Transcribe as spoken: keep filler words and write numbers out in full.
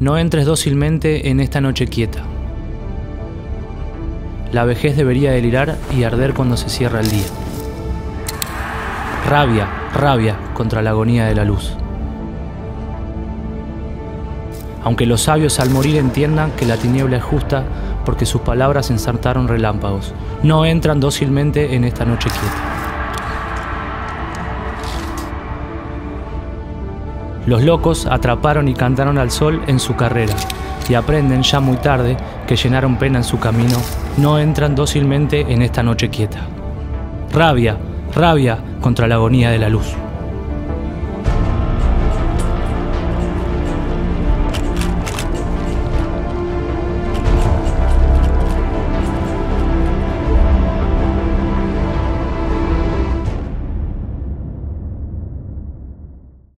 No entres dócilmente en esta noche quieta. La vejez debería delirar y arder cuando se cierra el día. Rabia, rabia contra la agonía de la luz. Aunque los sabios al morir entiendan que la tiniebla es justa porque sus palabras ensartaron relámpagos, no entran dócilmente en esta noche quieta. Los locos atraparon y cantaron al sol en su carrera, y aprenden ya muy tarde que llenaron pena en su camino, no entran dócilmente en esta noche quieta. Rabia, rabia contra la agonía de la luz.